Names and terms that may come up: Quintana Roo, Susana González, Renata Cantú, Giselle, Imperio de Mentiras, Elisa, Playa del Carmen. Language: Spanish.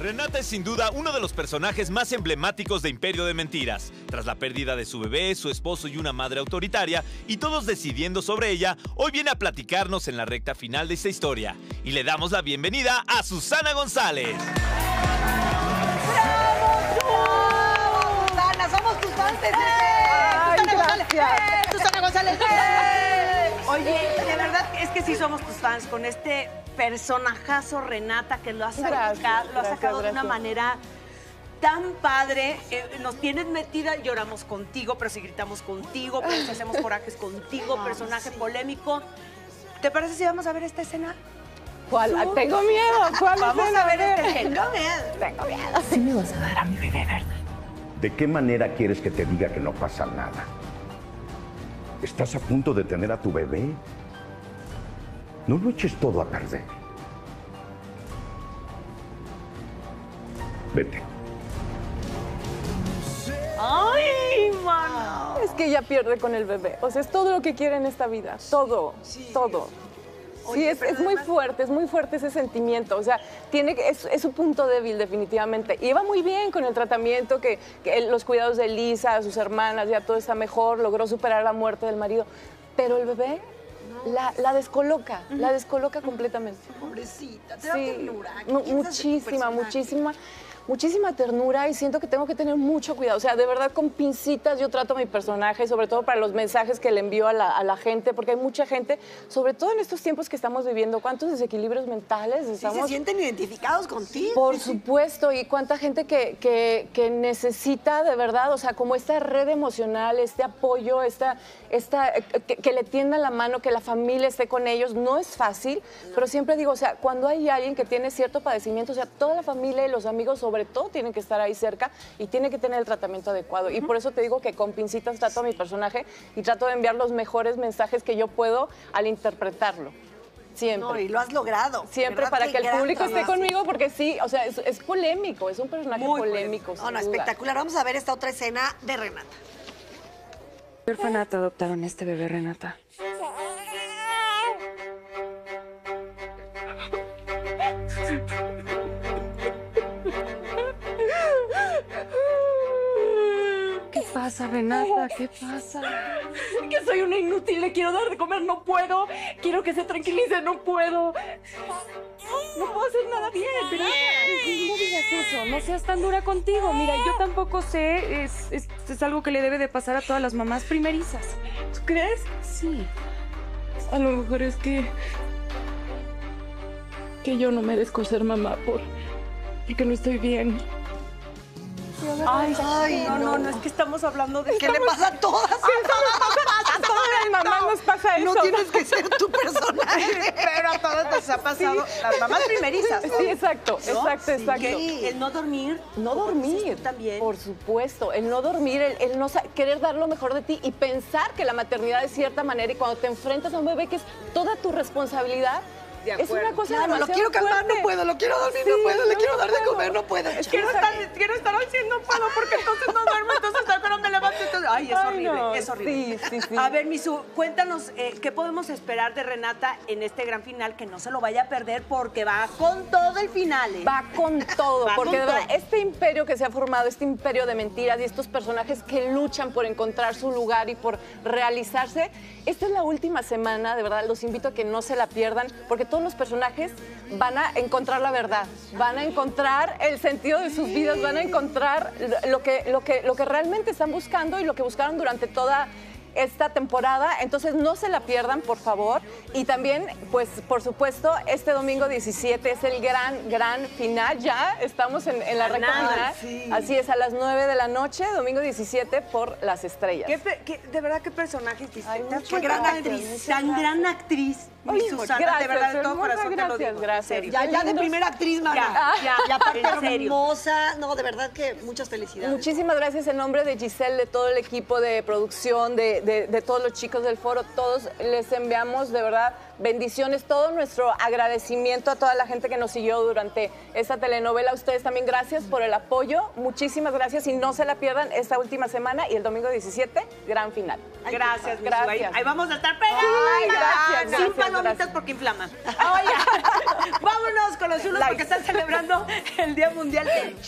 Renata es sin duda uno de los personajes más emblemáticos de Imperio de Mentiras. Tras la pérdida de su bebé, su esposo y una madre autoritaria, y todos decidiendo sobre ella, hoy viene a platicarnos en la recta final de esta historia. Y le damos la bienvenida a Susana González. ¡Bravo tú! ¡Susana, somos tus fans! ¡Ay, gracias! ¡Susana González! Oye, de verdad es que sí somos tus fans con este personajazo, Renata, que lo ha sacado de una manera tan padre. Nos tienes metida, lloramos contigo, pero si gritamos contigo, pero si hacemos corajes contigo, personaje polémico. ¿Te parece si vamos a ver esta escena? ¿Cuál? ¿Sú? Tengo miedo. ¿Cuál vamos escena? A ver esta escena. Tengo miedo. Tengo miedo. Sí me vas a dar a mi bebé, ¿verdad? ¿De qué manera quieres que te diga que no pasa nada? Estás a punto de tener a tu bebé. No lo eches todo a perder. Vete. ¡Ay, mano! Es que ella pierde con el bebé. O sea, es todo lo que quiere en esta vida. Todo, sí, todo. Oye, sí, es muy fuerte ese sentimiento. O sea, es su punto débil, definitivamente. Y va muy bien con el tratamiento, los cuidados de Elisa, sus hermanas, ya todo está mejor, logró superar la muerte del marido. Pero el bebé la descoloca completamente. Pobrecita, te da ternura. Muchísima ternura, y siento que tengo que tener mucho cuidado. O sea, de verdad, con pincitas yo trato a mi personaje, sobre todo para los mensajes que le envío a la gente, porque hay mucha gente, sobre todo en estos tiempos que estamos viviendo, cuántos desequilibrios mentales estamos... Sí, se sienten identificados contigo. Por supuesto, y cuánta gente que necesita de verdad, o sea, como esta red emocional, este apoyo, que le tiendan la mano, que la familia esté con ellos. No es fácil, pero siempre digo, o sea, cuando hay alguien que tiene cierto padecimiento, o sea, toda la familia y los amigos sobre todo tienen que estar ahí cerca y tiene que tener el tratamiento adecuado. Y por eso te digo que con pincitas trato a mi personaje y trato de enviar los mejores mensajes que yo puedo al interpretarlo. Siempre. No, y lo has logrado. Siempre, para que el público esté conmigo, porque sí, o sea, es polémico, es un personaje muy polémico. No, no, espectacular. Vamos a ver esta otra escena de Renata. ¿Qué orfanato adoptaron este bebé, Renata? ¿Qué pasa, Renata? ¿Qué pasa? Que soy una inútil, le quiero dar de comer, no puedo. Quiero que se tranquilice, no puedo. No puedo hacer nada bien, pero no digas eso, no seas tan dura contigo. Mira, yo tampoco sé, es algo que le debe de pasar a todas las mamás primerizas. ¿Tú crees? Sí. A lo mejor es que yo no merezco ser mamá porque no estoy bien. Ay, no, es que estamos hablando de... ¿Qué le pasa a todas? A todas las mamás nos pasa eso. No tienes que ser tu personaje. Pero a todas nos ha pasado. Sí. Las mamás primerizas. Sí, exacto, ¿no? Exacto. Que el no dormir. No dormir. También. Por supuesto, el no dormir, el no querer dar lo mejor de ti y pensar que la maternidad es cierta manera, y cuando te enfrentas a un bebé que es toda tu responsabilidad, es una cosa demasiado fuerte. Lo quiero calmar, no puedo, lo quiero dormir, no puedo, le quiero dar de comer, no puedo. Quiero estar haciendo palo, porque entonces no duermo, entonces cuando me levanto, entonces... Ay, es horrible, no. Es horrible. Sí. A ver, Misu, cuéntanos, ¿qué podemos esperar de Renata en este gran final? Que no se lo vaya a perder, porque va con todo el final. Va con todo, porque de verdad, este imperio que se ha formado, este imperio de mentiras y estos personajes que luchan por encontrar su lugar y por realizarse, esta es la última semana, de verdad, los invito a que no se la pierdan, porque todos los personajes van a encontrar la verdad, van a encontrar el sentido de sus vidas, van a encontrar lo que realmente están buscando y lo que buscaron durante toda esta temporada. Entonces no se la pierdan, por favor. Y también, pues, por supuesto, este domingo 17 es el gran final. Ya estamos en la recta final. Sí. Así es, a las 9 de la noche, domingo 17, por Las Estrellas. De verdad, qué personajes distintas. Qué gran actriz, tan gran actriz. Ay, Susana, gracias, de verdad, de todo corazón te lo digo. Gracias. Ya de primera actriz, mana. Y aparte hermosa. No, de verdad que muchas felicidades. Muchísimas gracias en nombre de Giselle, de todo el equipo de producción, de todos los chicos del foro. Todos les enviamos, de verdad, bendiciones, todo nuestro agradecimiento a toda la gente que nos siguió durante esta telenovela. Ustedes también, gracias por el apoyo, muchísimas gracias, y no se la pierdan esta última semana y el domingo 17, gran final. Ay, gracias, gracias. Ahí vamos a estar pegados. Gracias. Sin palomitas, gracias, porque inflaman. Vámonos con los chulos, porque están celebrando el Día Mundial del Chico.